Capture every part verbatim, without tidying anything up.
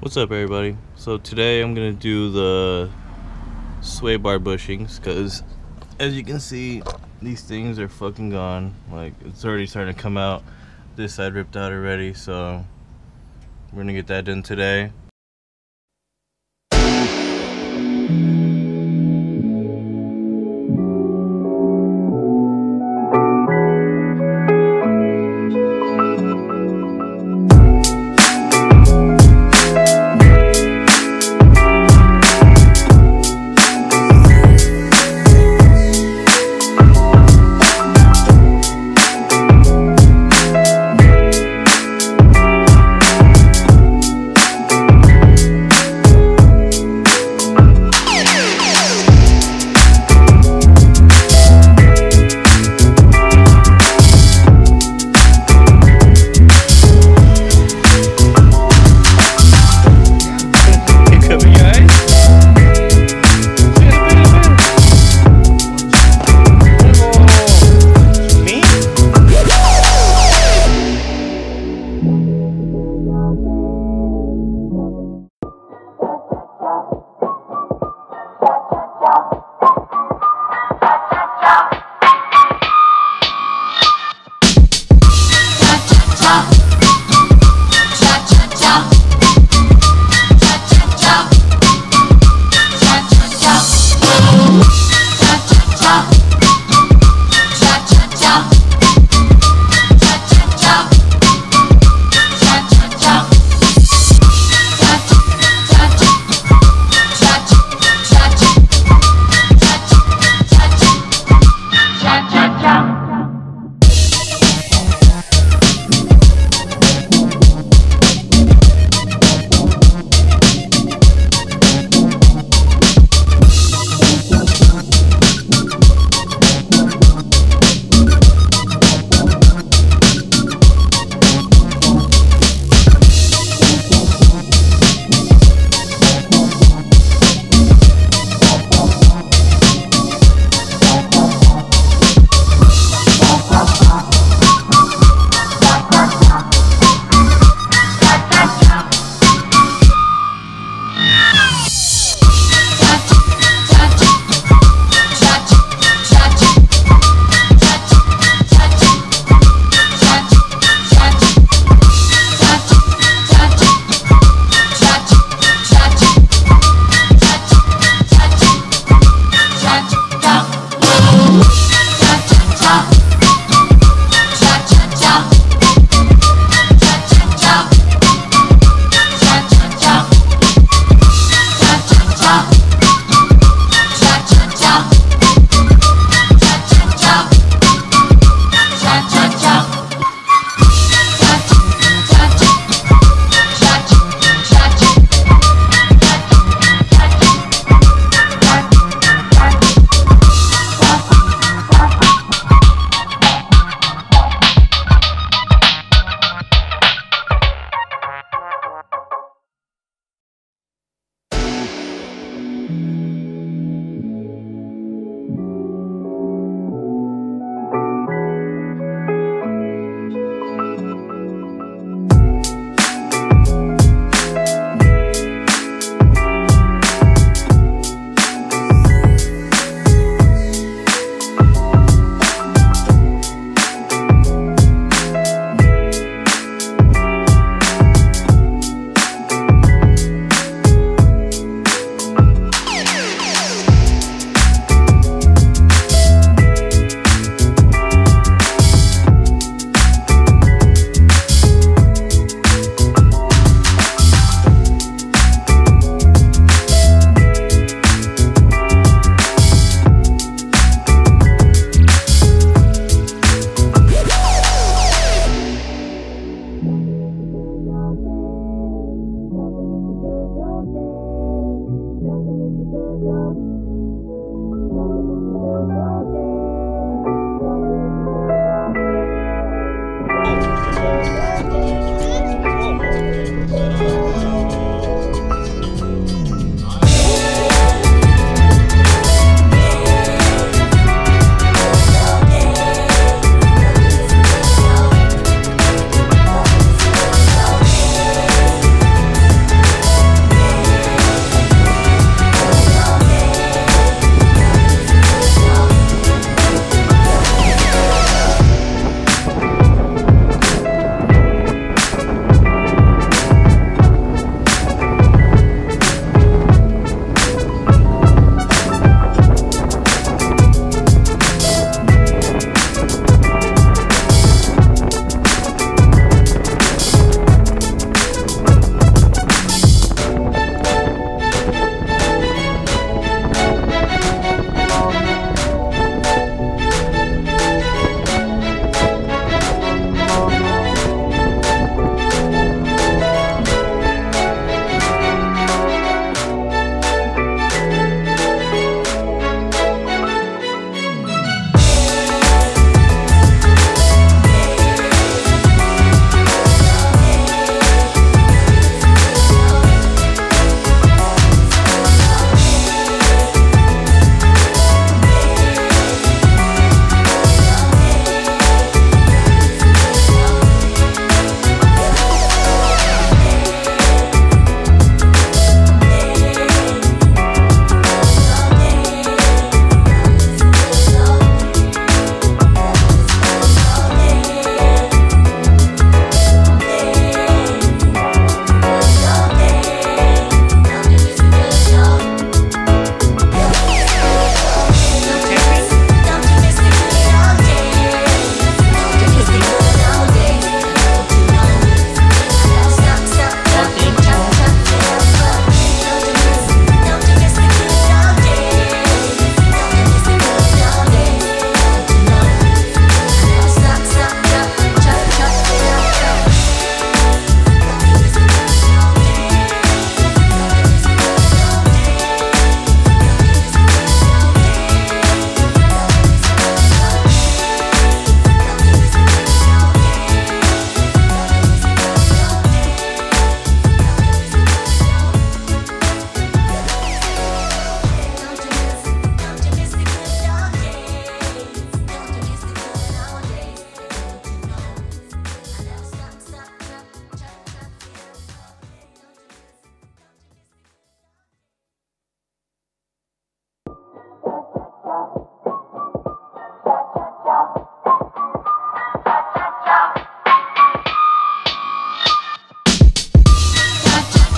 What's up, everybody? So today I'm gonna do the sway bar bushings because, as you can see, these things are fucking gone. Like, it's already starting to come out. This side ripped out already, so we're gonna get that done today.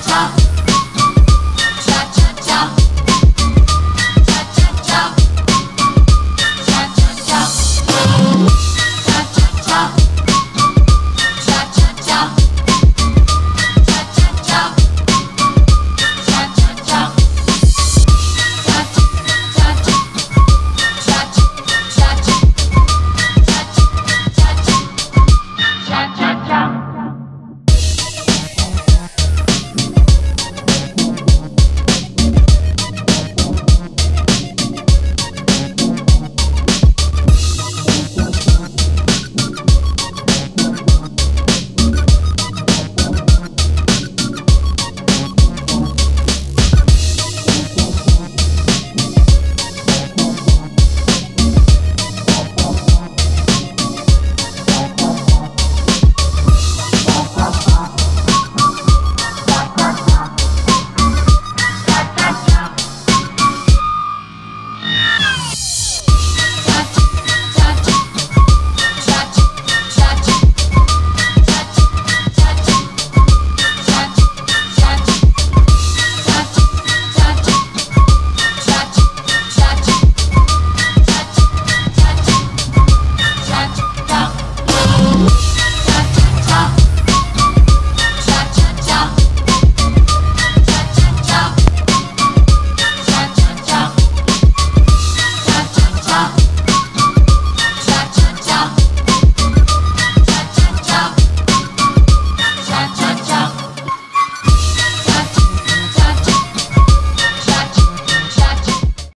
Chop.